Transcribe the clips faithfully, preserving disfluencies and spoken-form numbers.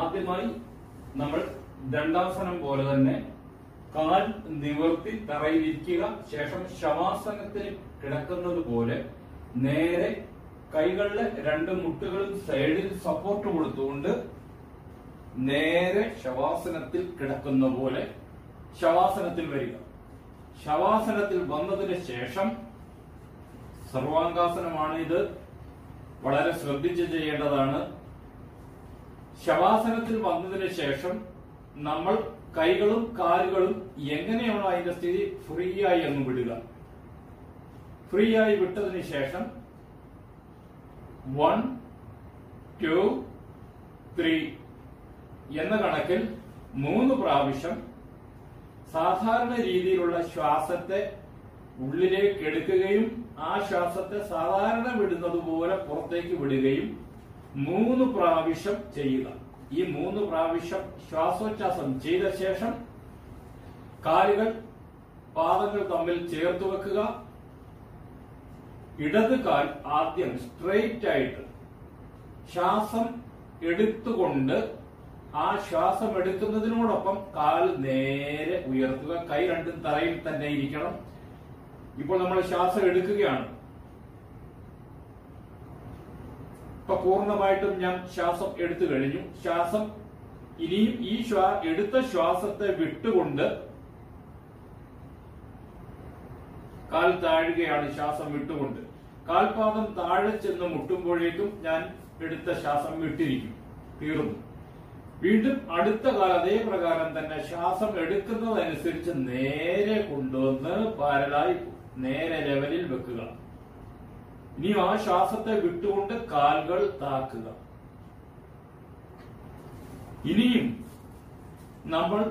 ആദ്യമായി നമ്മൾ ദണ്ഡാസനം പോലെ തന്നെ കാൽ നിവർത്തി തറയിൽ ഇരിക്കുക ശേഷം ശവാസനത്തിൽ കിടക്കുന്നതുപോലെ നേരെ കൈകളുടെ രണ്ട് മുട്ടുകളും സൈഡിൽ സപ്പോർട്ട് കൊടുത്തുകൊണ്ട് നേരെ ശവാസനത്തിൽ കിടക്കുന്നതുപോലെ ശവാസനത്തിൽ വരിക ശവാസനത്തിൽ വന്നതിന് ശേഷം സർവാംഗാസനമാണ് ഇത് വളരെ ശ്രദ്ധിച്ച് ചെയ്യേണ്ടതാണ് ശവാസനത്തിൽ വന്നതിന് ശേഷം നമ്മൾ കൈകളും കാലുകളും എങ്ങനെയാണ് അതിന്റെ സ്ഥിതി ഫ്രീ ആയി അങ്ങ് വിടുക ഫ്രീ ആയി വിട്ടതിന് ശേഷം वन टू थ्री എന്ന കണക്കിൽ മൂന്ന് പ്രാവശ്യം സാധാരണ രീതിയിലുള്ള ശ്വാസത്തെ ഉള്ളിലേക്ക് എടുക്കുകയും ആ ശ്വാസത്തെ സാധാരണ വിടുന്നതുപോലെ പുറത്തേക്ക് വിടുകയും മൂന്ന് പ്രാവശ്യം ചെയ്യുക ഈ മൂന്ന് പ്രാവശ്യം ശ്വാസോച്ഛാസം ചെയ്ത ശേഷം കാലുകൾ പാദങ്ങൾ തമ്മിൽ ചേർത്ത് വെക്കുക ഇടത് കാൽ ആദ്യം സ്ട്രെയിറ്റ് ആയിട്ട് ശ്വാസം എടുത്തുകൊണ്ട് ആ ശ്വാസം എടുക്കുന്നതിനോടൊപ്പം കാൽ നേരെ ഉയർത്തുക കൈ രണ്ടും തറയിൽ തന്നെ ഇരിക്കണം ഇപ്പോൾ നമ്മൾ ശ്വാസം എടുക്കുകയാണ് ഇപ്പോൾ പൂർണ്ണമായിട്ടും ഞാൻ ശ്വാസം എടുത്തു കഴിഞ്ഞു ശ്വാസം ഇനിയും ഈ എടുത്ത ശ്വാസത്തെ വിട്ടുകൊണ്ട് കാൽ താഴുകയാണ് ശ്വാസം വിട്ടുകൊണ്ട് കാൽപാദം താഴെ ചെന്ന് മുട്ടുമ്പോഴേക്കും ഞാൻ എടുത്ത ശ്വാസം വിട്ടിരിക്കും തീർന്നു വീണ്ടും അടുത്ത കാൽ അതേ പ്രകാരം തന്നെ ശ്വാസം എടുക്കുന്നതനുസരിച്ച് നേരെ കൊണ്ടുവന്ന് പാരലായി നേരെ ലെവലിൽ വെക്കുക ഇനിയും ആ ശ്വാസത്തെ വിട്ടുകൊണ്ട് കാലുകൾ താക്കുക ഇനിയും നമ്മൾ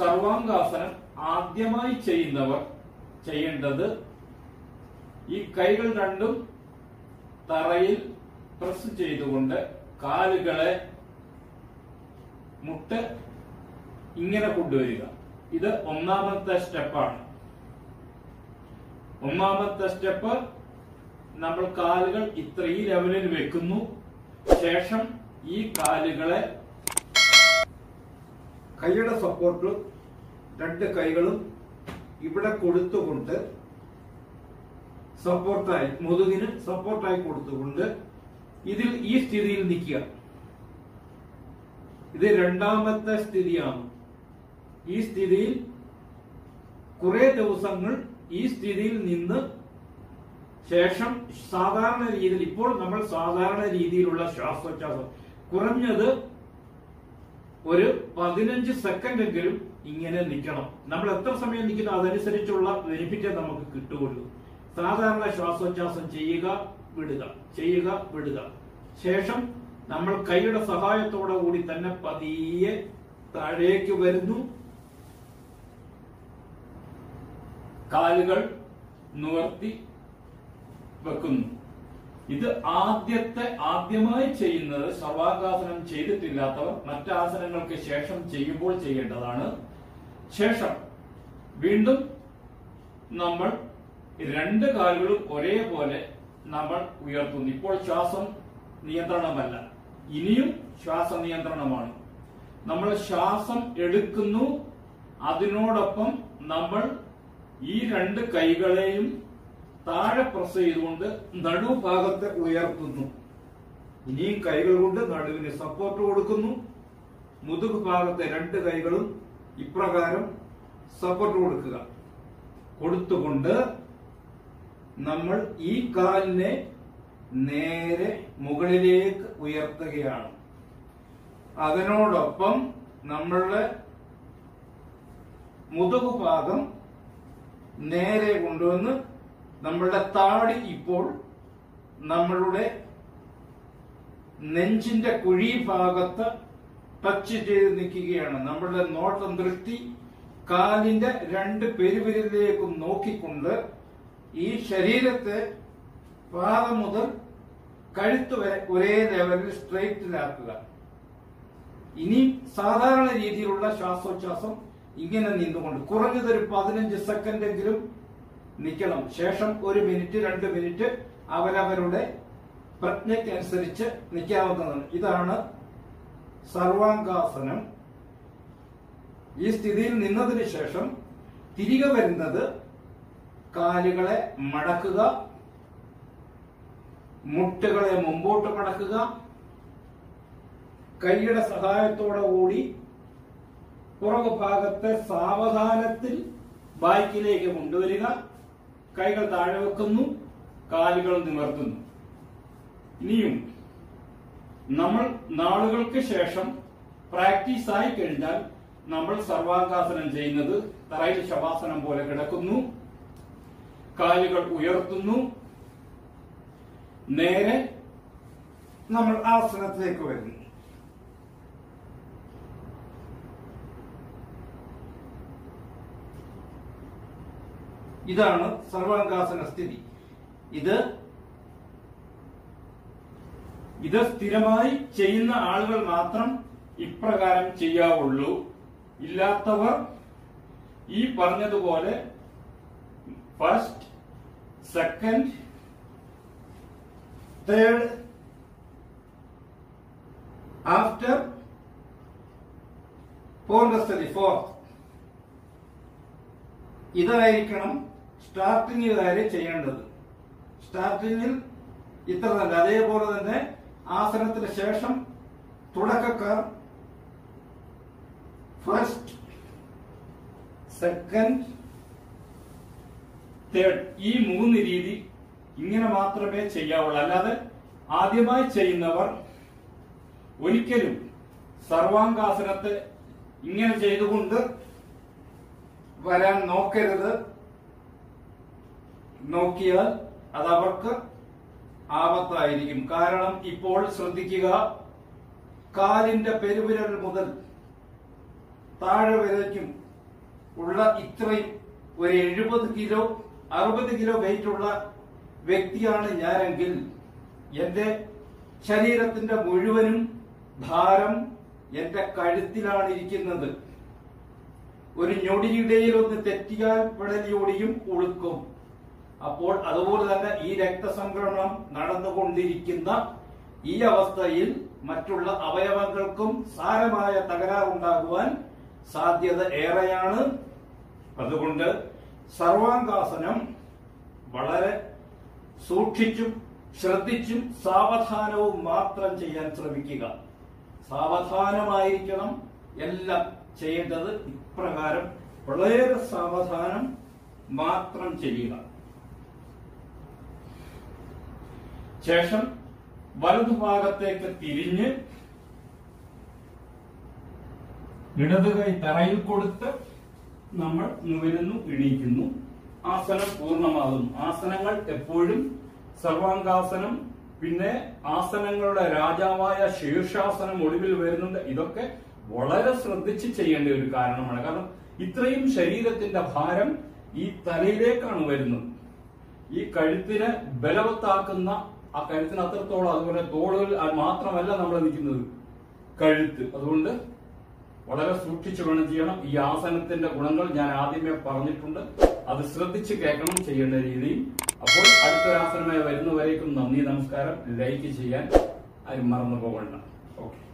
സർവാംഗാസനം ആദ്യമായി ചെയ്യുന്നവർ ചെയ്യേണ്ടത് ഈ കൈകൾ രണ്ടും തറയിൽ പ്രസ് ചെയ്തുകൊണ്ട് കാലുകളെ മുട്ട് ഇങ്ങനെ കൊണ്ടുവരിക ഇത് ഒന്നാമത്തെ സ്റ്റെപ്പാണ് ഒന്നാമത്തെ സ്റ്റെപ്പ് നമ്മൾ കാലുകൾ ഇത്ര ഈ ലെവലിൽ വെക്കുന്നു ശേഷം ഈ കാലുകളെ കൈയുടെ സപ്പോർട്ട് രണ്ട് കൈകളും ഇവിടെ കൊടുത്തുകൊണ്ട് സപ്പോർട്ടായി മുതുകിന് സപ്പോർട്ടായി കൊടുത്തുകൊണ്ട് ഇതിൽ ഈ സ്ഥിതിയിൽ നിൽക്കുക ഇത് രണ്ടാമത്തെ സ്ഥിതിയാണ് ഈ സ്ഥിതിയിൽ കുറെ ദിവസങ്ങൾ ഈ സ്ഥിതിയിൽ നിന്ന് ശേഷം സാധാരണ രീതിയിൽ ഇപ്പോൾ നമ്മൾ സാധാരണ രീതിയിലുള്ള ശ്വാസോച്ഛാസം കുറഞ്ഞത് ഒരു പതിനഞ്ച് സെക്കൻഡ് എങ്കിലും ഇങ്ങനെ നിൽക്കണം നമ്മൾ എത്ര സമയം നിൽക്കുന്നു അതനുസരിച്ചുള്ള ബെനിഫിറ്റ് നമുക്ക് കിട്ടുകയുള്ളൂ സാധാരണ ശ്വാസോച്ഛാസം ചെയ്യുക വിടുക ചെയ്യുക വിടുക ശേഷം നമ്മൾ കൈയുടെ സഹായത്തോടെ കൂടി തന്നെ പതിയെ താഴേക്ക് വരുന്നു കാലുകൾ നിവർത്തി വെക്കുന്നു ഇത് ആദ്യത്തെ ആദ്യമായി ചെയ്യുന്നത് സർവാംഗാസനം ചെയ്തിട്ടില്ലാത്തവർ മറ്റാസനങ്ങൾക്ക് ശേഷം ചെയ്യുമ്പോൾ ചെയ്യേണ്ടതാണ് ശേഷം വീണ്ടും നമ്മൾ രണ്ട് കാലുകളും ഒരേപോലെ നമ്മൾ ഉയർത്തുന്നു ഇപ്പോൾ ശ്വാസം നിയന്ത്രണമല്ല ഇനിയും ശ്വാസ നിയന്ത്രണമാണ് നമ്മൾ ശ്വാസം എടുക്കുന്നു അതിനോടൊപ്പം നമ്മൾ ഈ രണ്ട് കൈകളെയും താഴെ പ്രസ് ചെയ്തുകൊണ്ട് നടുഭാഗത്തെ ഉയർത്തുന്നു ഇനിയും കൈകൾ കൊണ്ട് നടുവിന് സപ്പോർട്ട് കൊടുക്കുന്നു മുതുക് ഭാഗത്തെ രണ്ട് കൈകളും ഇപ്രകാരം സപ്പോർട്ട് കൊടുക്കുക കൊടുത്തുകൊണ്ട് നമ്മൾ ഈ കാലിനെ നേരെ മുകളിലേക്ക് ഉയർത്തുകയാണ് അതിനോടൊപ്പം നമ്മളുടെ മുതുക് ഭാഗം നേരെ കൊണ്ടുവന്ന് നമ്മളുടെ താടി ഇപ്പോൾ നമ്മളുടെ നെഞ്ചിന്റെ കുഴി ഭാഗത്ത് ടച്ച് ചെയ്ത് നിൽക്കുകയാണ് നമ്മളുടെ നോട്ടം ദൃഷ്ടി കാലിന്റെ രണ്ട് പെരുവിരലിലേക്കും നോക്കിക്കൊണ്ട് ഈ ശരീരത്തെ പാദം മുതൽ കഴുത്ത് വരെ ഒരേ ലെവലിൽ സ്ട്രെയിറ്റിലാക്കുക ഇനി സാധാരണ രീതിയിലുള്ള ശ്വാസോച്ഛാസം ഇങ്ങനെ നിന്നുകൊണ്ട് കുറഞ്ഞതൊരു പതിനഞ്ച് സെക്കൻഡെങ്കിലും നിൽക്കണം ശേഷം ഒരു മിനിറ്റ് രണ്ട് മിനിറ്റ് അവരവരുടെ പ്രജ്ഞയ്ക്കനുസരിച്ച് നിൽക്കാവുന്നതാണ് ഇതാണ് സർവാംഗാസനം ഈ സ്ഥിതിയിൽ നിന്നതിനു ശേഷം തിരികെ വരുന്നത് കാലുകളെ മടക്കുക, മുട്ടുകളെ മുമ്പോട്ട് മടക്കുക, കൈയുടെ സഹായത്തോടെ കൂടി പുറകു ഭാഗത്തെ സാവധാനത്തിൽ ബാക്കിലേക്ക് കൊണ്ടുവരിക, കൈകൾ താഴെ വെക്കുന്നു, കാലുകൾ നിവർത്തുന്നു. ഇനിയും നമ്മൾ നാളുകൾക്ക് ശേഷം പ്രാക്ടീസ് ആയി കഴിഞ്ഞാൽ നമ്മൾ സർവാംഗാസനം ചെയ്യുന്നത് തറയിൽ ശവാസനം പോലെ കിടക്കുന്നു, കാലുകൾ ഉയർത്തുന്നു, നേരെ നമ്മൾ ആസനത്തിലേക്ക് വരുന്നു. ഇതാണ് സർവാംഗാസന സ്ഥിതി. ഇത് ഇത് സ്ഥിരമായി ചെയ്യുന്ന ആളുകൾ മാത്രം ഇപ്രകാരം ചെയ്യാവുള്ളൂ. ഇല്ലാത്തവർ ഈ പറഞ്ഞതുപോലെ ഫസ്റ്റ്, സെക്കൻഡ്, തേർഡ്, ആഫ്റ്റർ, പോർണസ്ലി ഫോർത്ത് ഇതായിരിക്കണം സ്റ്റാർട്ടിങ്ങിൽ വരെ ചെയ്യേണ്ടത്. സ്റ്റാർട്ടിങ്ങിൽ ഇത്ര തന്നെ. അതേപോലെ തന്നെ ആസനത്തിന് ശേഷം തുടക്കക്കാർ ഫസ്റ്റ്, സെക്കൻഡ്, തേർഡ് ഈ മൂന്ന് രീതി ഇങ്ങനെ മാത്രമേ ചെയ്യാവുള്ളൂ. അല്ലാതെ ആദ്യമായി ചെയ്യുന്നവർ ഒരിക്കലും സർവാംഗാസനത്തെ ഇങ്ങനെ ചെയ്തുകൊണ്ട് വരാൻ നോക്കരുത്. നോക്കിയാൽ അതവർക്ക് ആപത്തായിരിക്കും. കാരണം ഇപ്പോൾ ശ്രദ്ധിക്കുക, കാലിന്റെ പെരുവിരൽ മുതൽ താഴെ വരയ്ക്കും ഉള്ള ഇത്രയും ഒരു എഴുപത് കിലോ അറുപത് കിലോ വെയിറ്റ് ഉള്ള വ്യക്തിയാണ് ഞാനെങ്കിൽ എന്റെ ശരീരത്തിന്റെ മുഴുവനും ഭാരം എന്റെ കഴുത്തിലാണ് ഇരിക്കുന്നത്. ഒരു ഞൊടിയിടയിൽ ഒന്ന് തെറ്റിയാൽ പിടലിയോടിയും ഒഴുക്കും. അപ്പോൾ അതുപോലെ തന്നെ ഈ രക്തസംക്രമണം നടന്നുകൊണ്ടിരിക്കുന്ന ഈ അവസ്ഥയിൽ മറ്റുള്ള അവയവങ്ങൾക്കും സാരമായ തകരാറുണ്ടാകുവാൻ സാധ്യത ഏറെയാണ്. അതുകൊണ്ട് സർവാംഗാസനം വളരെ സൂക്ഷിച്ചും ശ്രദ്ധിച്ചും സാവധാനവും മാത്രം ചെയ്യാൻ ശ്രമിക്കുക. സാവധാനമായിരിക്കണം എല്ലാം ചെയ്യേണ്ടത്. ഇപ്രകാരം വളരെ സാവധാനം മാത്രം ചെയ്യുക. ശേഷം വലതുഭാഗത്തേക്ക് തിരിഞ്ഞ് ഇടതുകൈ തറയിൽ കൊടുത്ത് നമ്മൾ നുകരുന്നു, എണീക്കുന്നു, ആസനം പൂർണ്ണമാകുന്നു. ആസനങ്ങൾ എപ്പോഴും സർവാംഗാസനം, പിന്നെ ആസനങ്ങളുടെ രാജാവായ ശീർഷാസനം ഒടുവിൽ വരുന്നുണ്ട്. ഇതൊക്കെ വളരെ ശ്രദ്ധിച്ച് ചെയ്യേണ്ട ഒരു കാരണമാണ്. കാരണം ഇത്രയും ശരീരത്തിന്റെ ഭാരം ഈ തലയിലേക്കാണ് വരുന്നത്. ഈ കഴുത്തിനെ ബലവത്താക്കുന്ന, ആ കഴുത്തിന് അത്രത്തോളം, അതുപോലെ തോളുകൾ മാത്രമല്ല നമ്മൾ നിൽക്കുന്നത്, കഴുത്ത്. അതുകൊണ്ട് വളരെ സൂക്ഷിച്ചു വേണം ചെയ്യണം. ഈ ആസനത്തിന്റെ ഗുണങ്ങൾ ഞാൻ ആദ്യമേ പറഞ്ഞിട്ടുണ്ട്. അത് ശ്രദ്ധിച്ച് കേൾക്കണം, ചെയ്യേണ്ട രീതിയും. അപ്പോൾ അടുത്തൊരാസനമായി വരുന്നവരേക്കും നന്ദി, നമസ്കാരം. ലൈക്ക് ചെയ്യാൻ ആരും മറന്നു പോകണ്ട. ഓക്കെ.